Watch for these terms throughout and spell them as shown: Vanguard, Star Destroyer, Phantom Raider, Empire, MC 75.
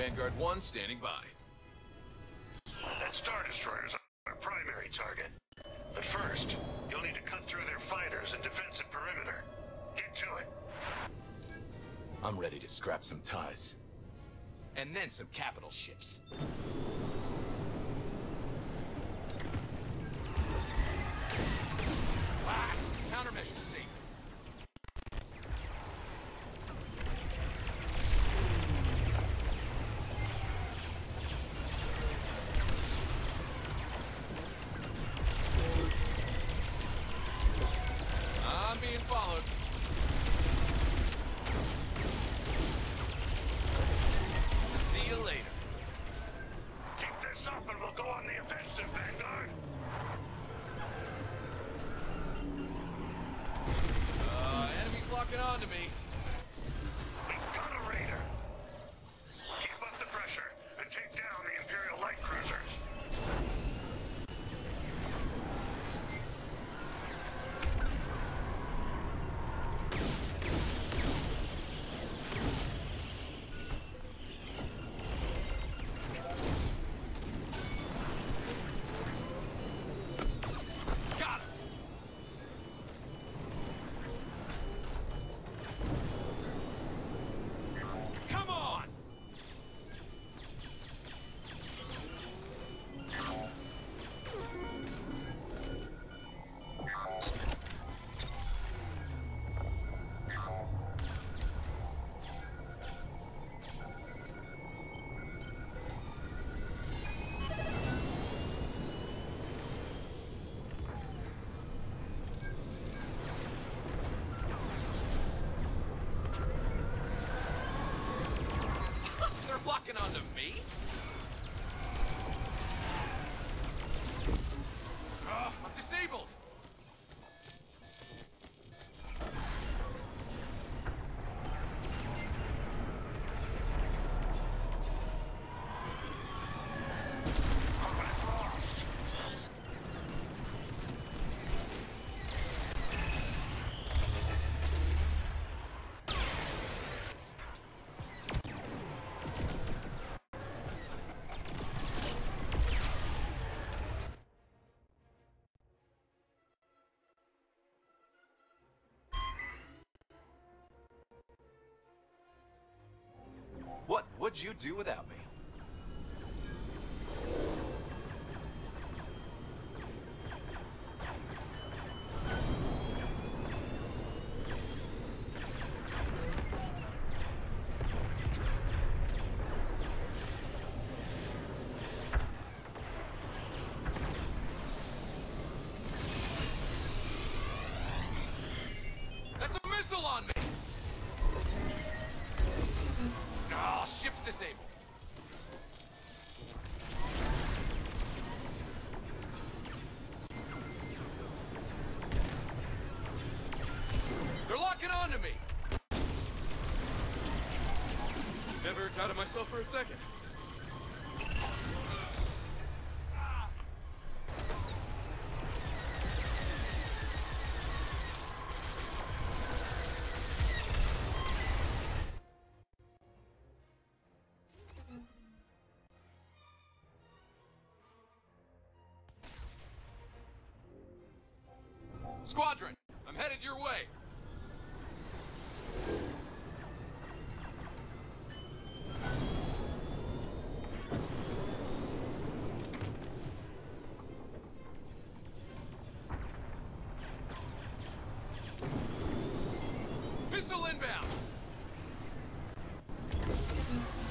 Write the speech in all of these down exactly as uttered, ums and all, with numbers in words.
Vanguard one standing by. That Star Destroyer's our primary target. But first, you'll need to cut through their fighters and defensive perimeter. Get to it. I'm ready to scrap some ties. And then some capital ships. Last countermeasure saved. I'm being followed. See you later. Keep this up and we'll go on the offensive, Vanguard. Uh, enemy's locking on to me. We've got a Raider. Keep up the pressure and take down the Imperial light cruisers. Locking onto me? Ugh, I'm disabled! What would you do without me? That's a missile on me! Ah, oh, ship's disabled. They're locking on to me. Never doubted myself for a second. Squadron, I'm headed your way. Missile inbound.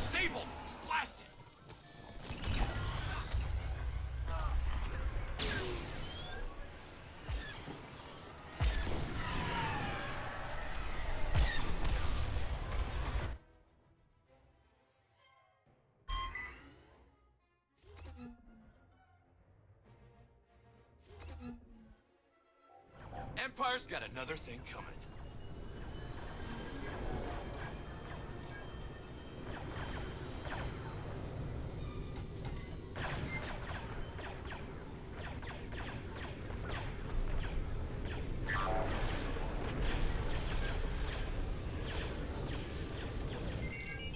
Disabled. Blasted. Empire's got another thing coming.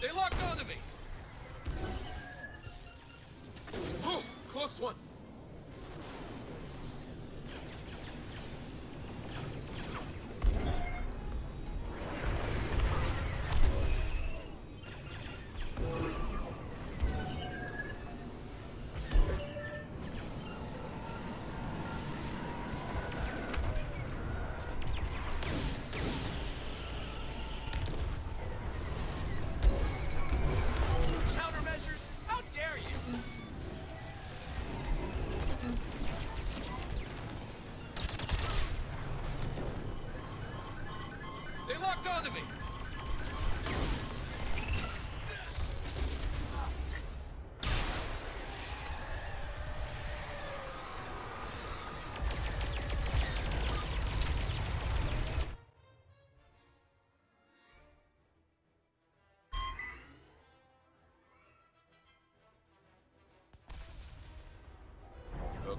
They locked onto me. First one.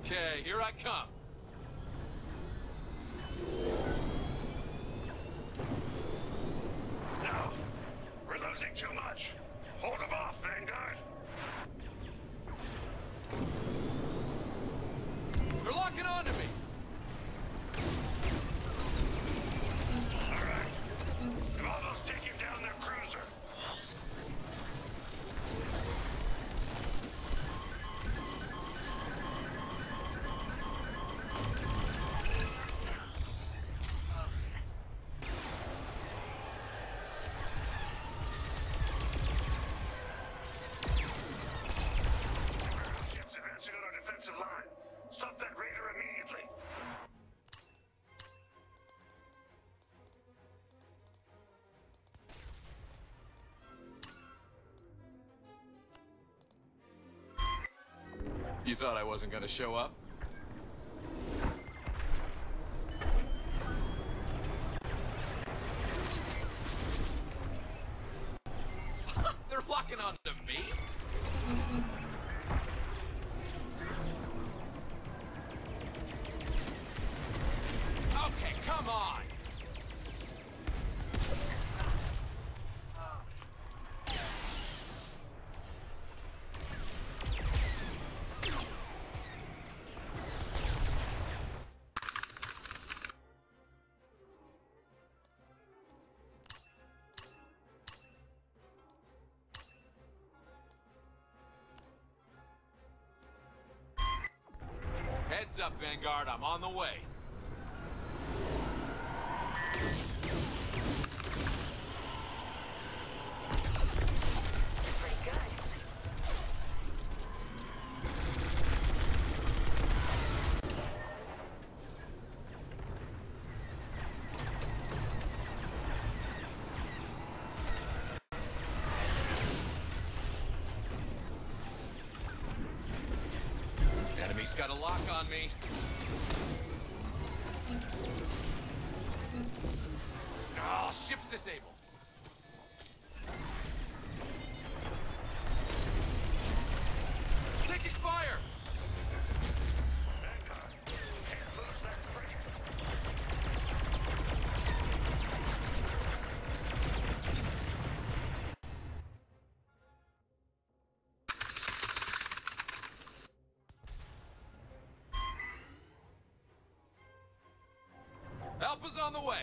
Okay, here I come. No, we're losing too much. Hold them off, Vanguard. They're locking onto me. All right, we've almost taken down their cruiser. You thought I wasn't gonna show up? They're locking onto me? Okay, come on! Heads up, Vanguard, I'm on the way. He's got a lock on me. Oh, ship's disabled. Taking fire! Help is on the way!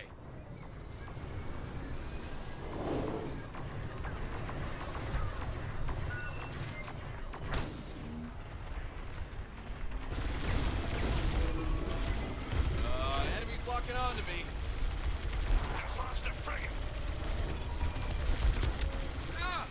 Uh, enemy's locking on to me. I've lost a frigate! Ah!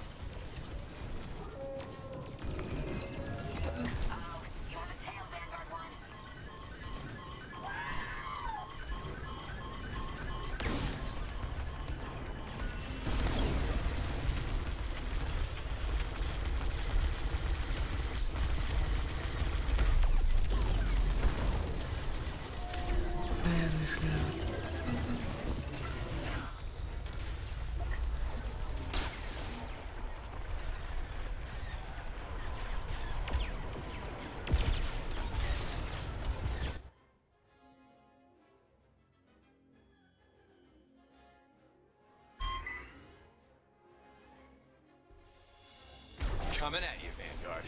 Coming at you, Vanguard.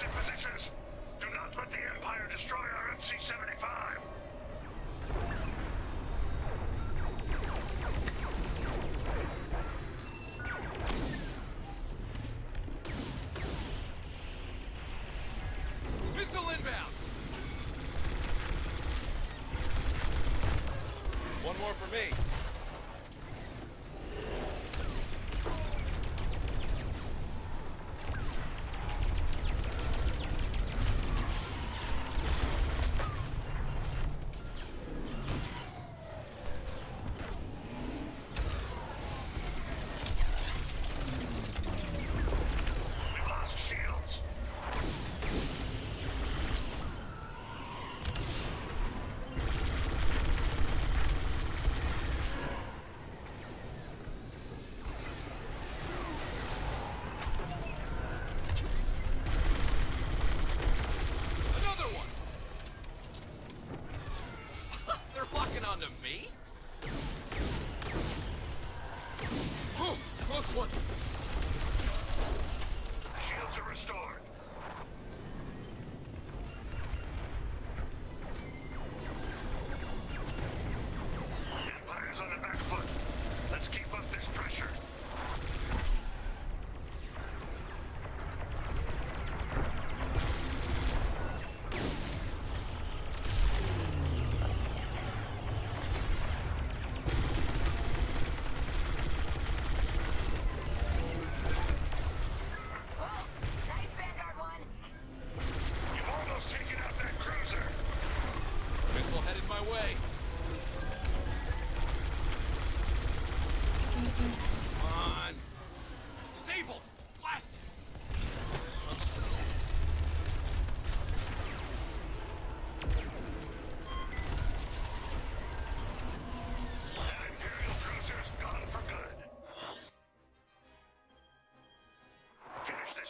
Targets in positions. Do not let the Empire destroy our M C seventy-five. Missile inbound. One more for me.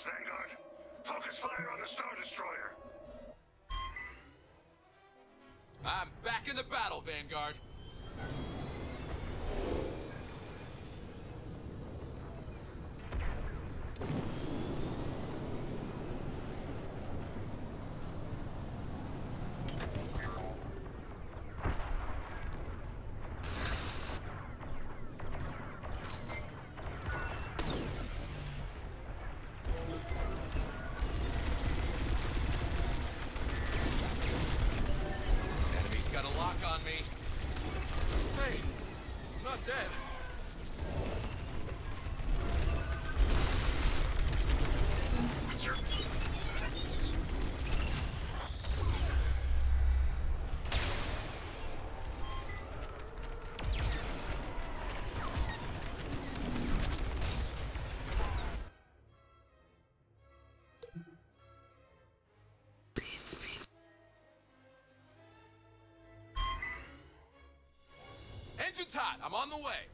Vanguard, focus fire on the Star Destroyer. I'm back in the battle, Vanguard. Engine's hot. I'm on the way.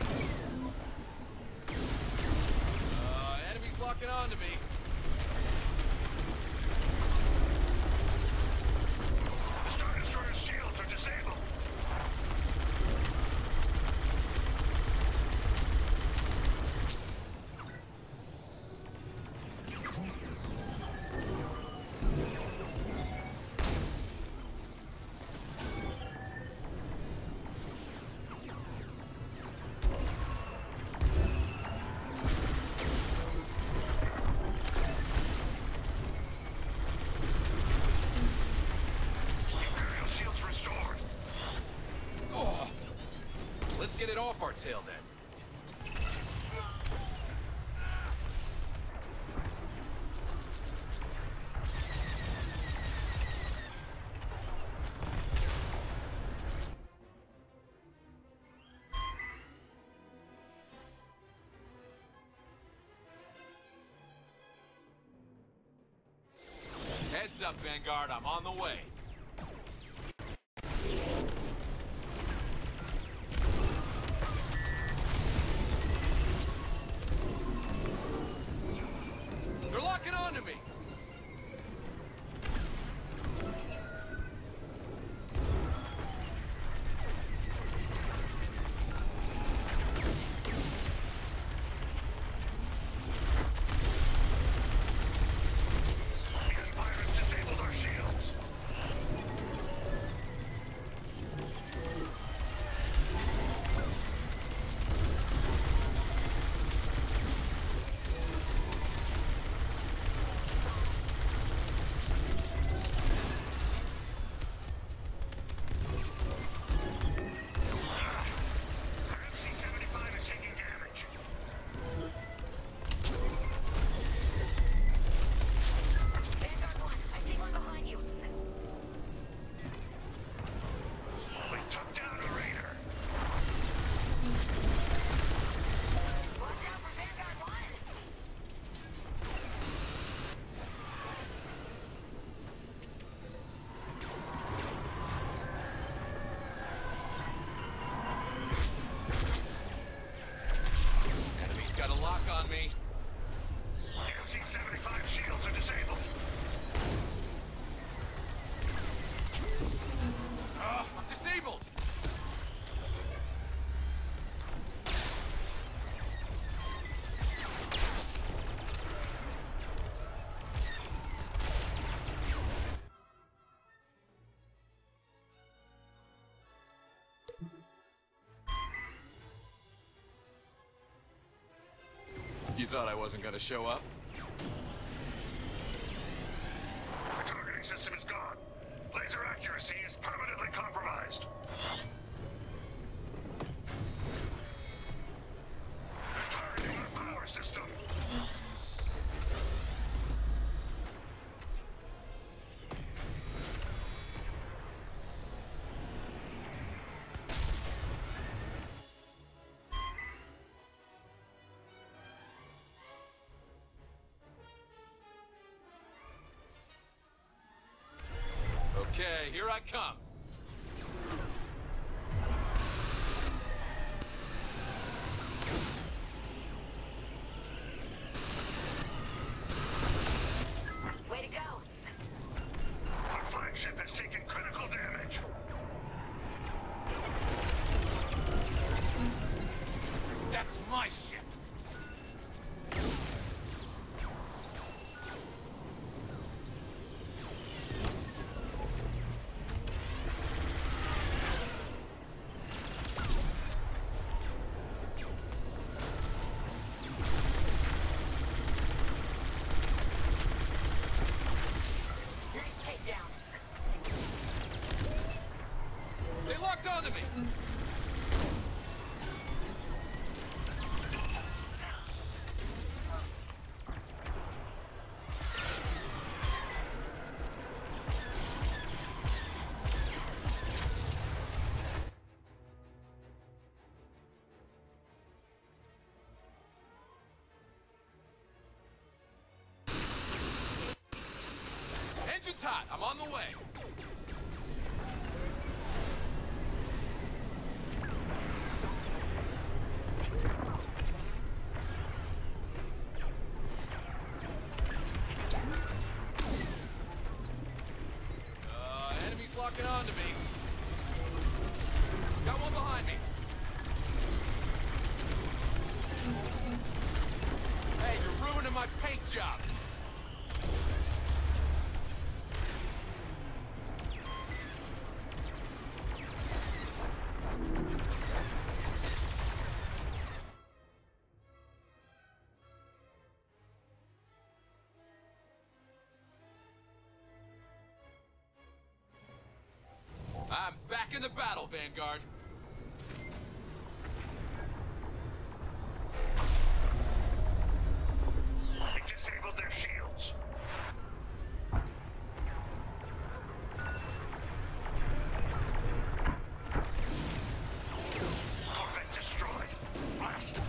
Uh, enemy's locking on to me. Get it off our tail then. Heads up, Vanguard, I'm on the way. Got a lock on me. M C seventy-five shields are disabled. Oh, I'm disabled. You thought I wasn't gonna show up? The targeting system is gone. Laser accuracy is permanently compromised. They're targeting our power system. Okay, here I come. Way to go. Our flagship has taken critical damage. That's my ship. It's hot. I'm on the way. Uh, enemies locking on to me. Got one behind me. Hey, you're ruining my paint job. I'm back in the battle, Vanguard. They disabled their shields. Corvette destroyed. Blasted.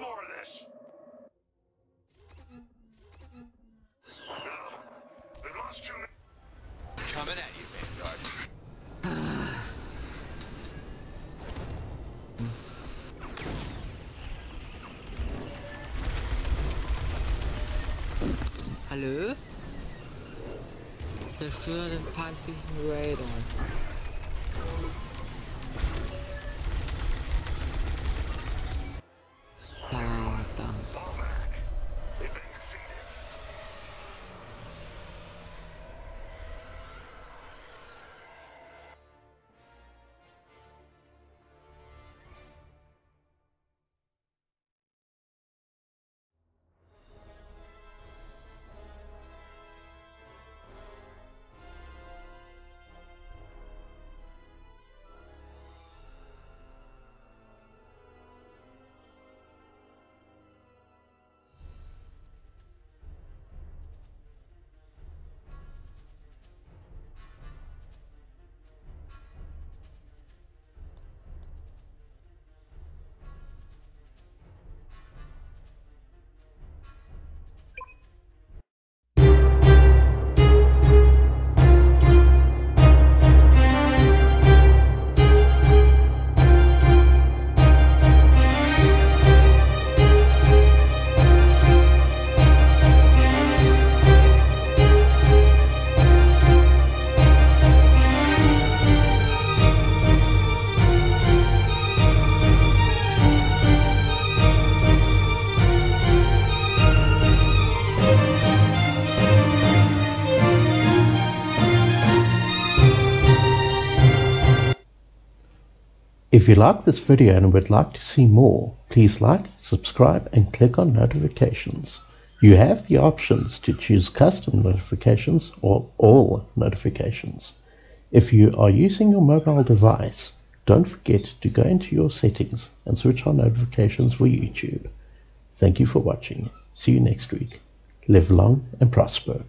More of this. No, we've lost two. Coming at you, Vanguard. Hallo? Zerstöre den Phantom Raider. If you like this video and would like to see more, please like, subscribe and click on notifications. You have the options to choose custom notifications or all notifications. If you are using your mobile device, don't forget to go into your settings and switch on notifications for YouTube. Thank you for watching. See you next week. Live long and prosper.